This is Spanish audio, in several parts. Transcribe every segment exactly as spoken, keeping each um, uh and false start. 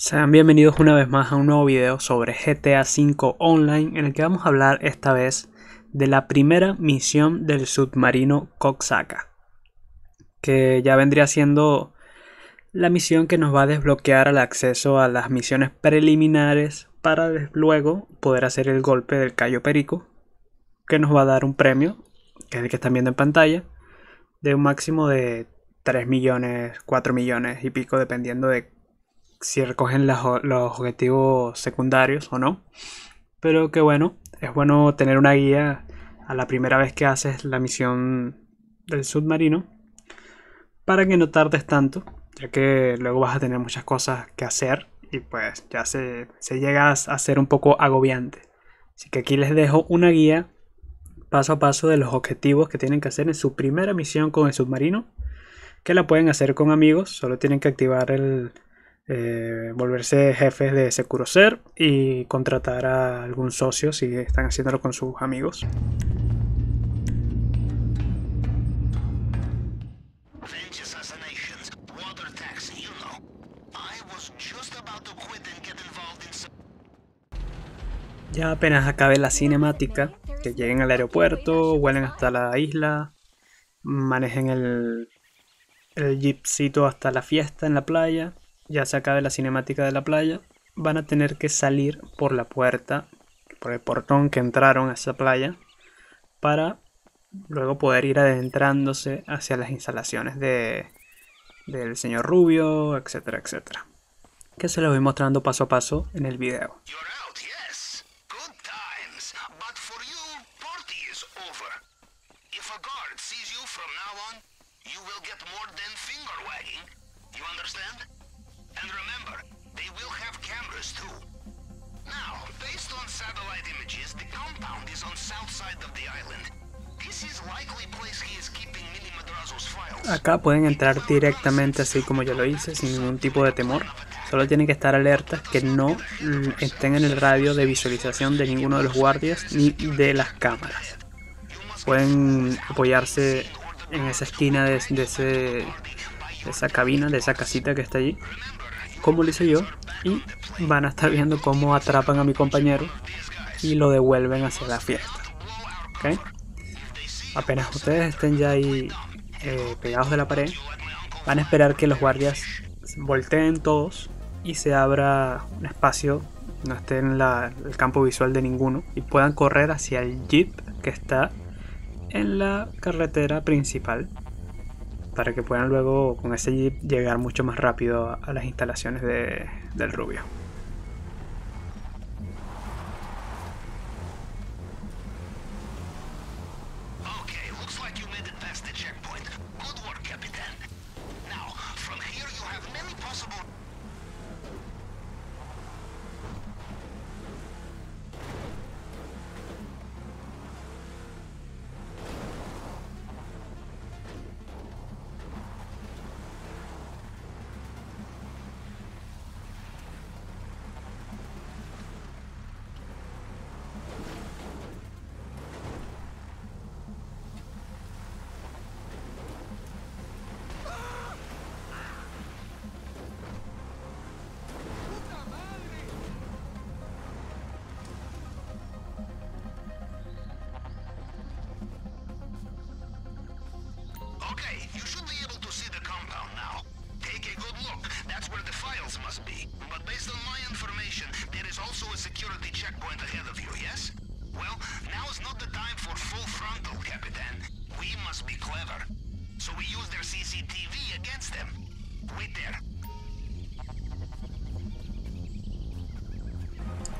Sean bienvenidos una vez más a un nuevo video sobre G T A cinco Online, en el que vamos a hablar esta vez de la primera misión del submarino Coxaca, que ya vendría siendo la misión que nos va a desbloquear el acceso a las misiones preliminares para luego poder hacer el golpe del Cayo Perico, que nos va a dar un premio, que es el que están viendo en pantalla, de un máximo de tres millones, cuatro millones y pico, dependiendo de si recogen las, los objetivos secundarios o no. Pero que bueno, es bueno tener una guía a la primera vez que haces la misión del submarino, para que no tardes tanto, ya que luego vas a tener muchas cosas que hacer y pues ya se, se llega a ser un poco agobiante. Así que aquí les dejo una guía paso a paso de los objetivos que tienen que hacer en su primera misión con el submarino, que la pueden hacer con amigos. Solo tienen que activar el Eh, volverse jefes de SecuroServ y contratar a algún socio si están haciéndolo con sus amigos. Ya apenas acabe la cinemática, que lleguen al aeropuerto, vuelen hasta la isla, manejen el, el jeepcito hasta la fiesta en la playa. Ya se acabe la cinemática de la playa, van a tener que salir por la puerta, por el portón que entraron a esa playa, para luego poder ir adentrándose hacia las instalaciones de, del señor Rubio, etcétera, etcétera, que se los voy mostrando paso a paso en el video. Acá pueden entrar directamente, así como yo lo hice, sin ningún tipo de temor. Solo tienen que estar alertas que no estén en el radio de visualización de ninguno de los guardias ni de las cámaras. Pueden apoyarse en esa esquina de, de, ese, de esa cabina, de esa casita que está allí, como lo hice yo, y van a estar viendo cómo atrapan a mi compañero y lo devuelven hacia la fiesta. ¿Okay? Apenas ustedes estén ya ahí eh, pegados de la pared, van a esperar que los guardias volteen todos y se abra un espacio, no esté en la, el campo visual de ninguno, y puedan correr hacia el jeep que está en la carretera principal, para que puedan luego con ese jeep llegar mucho más rápido a, a las instalaciones de, del Rubio.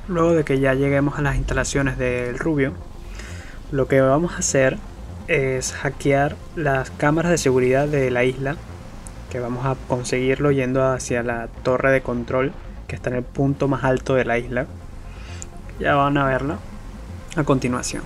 Luego de que ya lleguemos a las instalaciones del Rubio, lo que vamos a hacer es hackear las cámaras de seguridad de la isla, que vamos a conseguirlo yendo hacia la torre de control, que está en el punto más alto de la isla. Ya van a verla a continuación.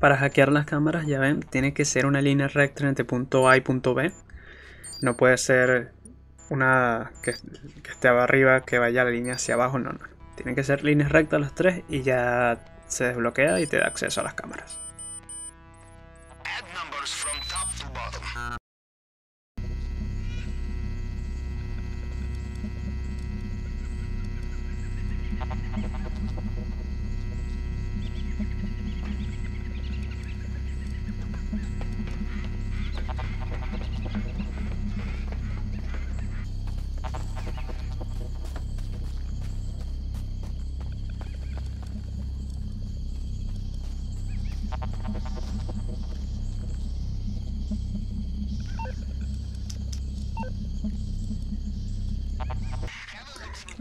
Para hackear las cámaras, ya ven, tiene que ser una línea recta entre punto A y punto B. No puede ser una que, que esté arriba, que vaya la línea hacia abajo, no, no. Tienen que ser líneas rectas las tres y ya se desbloquea y te da acceso a las cámaras.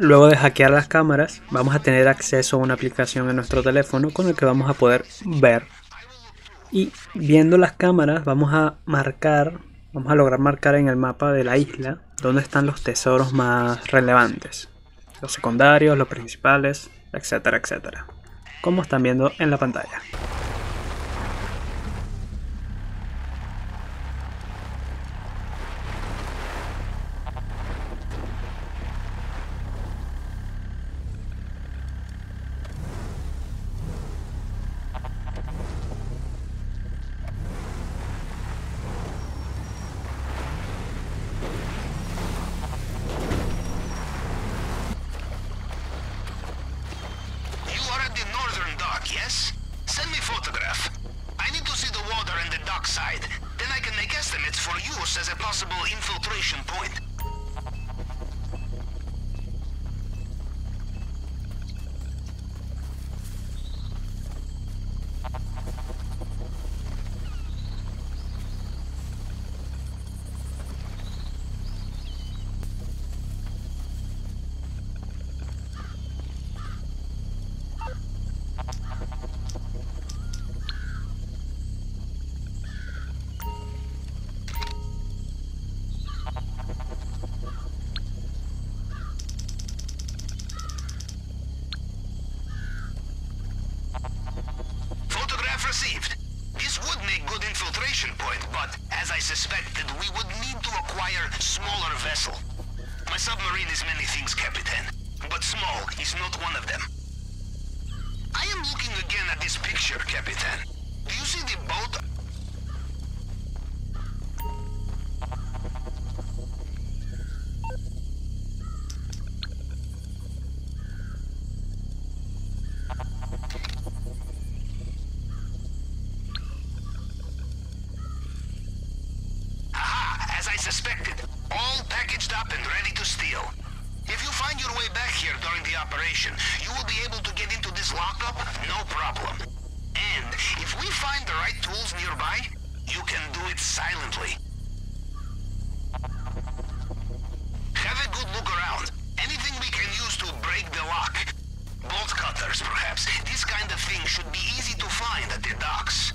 Luego de hackear las cámaras, vamos a tener acceso a una aplicación en nuestro teléfono con la que vamos a poder ver. Y viendo las cámaras vamos a marcar, vamos a lograr marcar en el mapa de la isla dónde están los tesoros más relevantes. Los secundarios, los principales, etcétera, etcétera. Como están viendo en la pantalla. Suspected, all packaged up and ready to steal. If you find your way back here during the operation, you will be able to get into this lockup, no problem. And if we find the right tools nearby, you can do it silently. Have a good look around. Anything we can use to break the lock. Bolt cutters, perhaps. This kind of thing should be easy to find at the docks.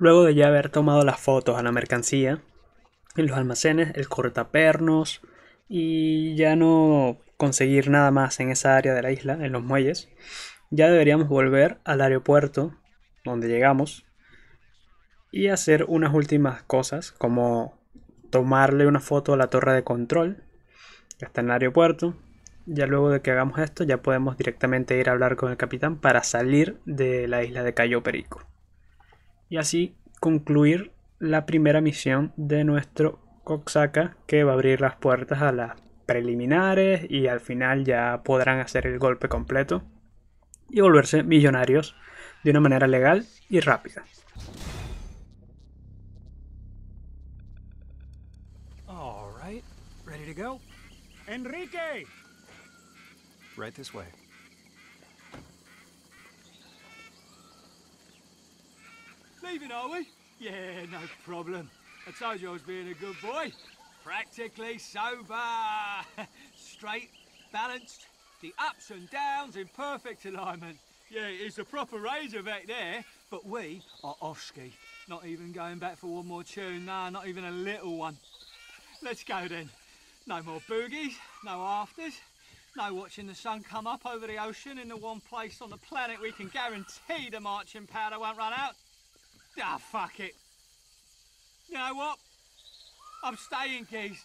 Luego de ya haber tomado las fotos a la mercancía, en los almacenes, el cortapernos y ya no conseguir nada más en esa área de la isla, en los muelles, ya deberíamos volver al aeropuerto donde llegamos y hacer unas últimas cosas como tomarle una foto a la torre de control que está en el aeropuerto. Ya luego de que hagamos esto ya podemos directamente ir a hablar con el capitán para salir de la isla de Cayo Perico. Y así concluir la primera misión de nuestro Coxaca, que va a abrir las puertas a las preliminares y al final ya podrán hacer el golpe completo y volverse millonarios de una manera legal y rápida. All right, ready to go? Enrique! Right this way. Leaving, are we? Yeah, no problem. I told you I was being a good boy. Practically sober. Straight, balanced, the ups and downs in perfect alignment. Yeah, it's a proper razor back there, but we are off-ski. Not even going back for one more tune, nah, not even a little one. Let's go then. No more boogies, no afters, no watching the sun come up over the ocean in the one place on the planet we can guarantee the marching powder won't run out. Ah, fuck it. You know what? I'm staying, Keys.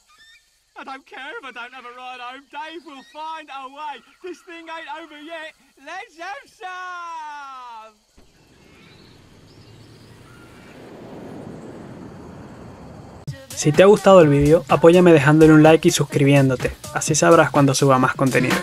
I don't care if I don't have a ride home. Dave will find a way. This thing ain't over yet. Let's have some! Si te ha gustado el vídeo, apóyame dejándole un like y suscribiéndote. Así sabrás cuando suba más contenido.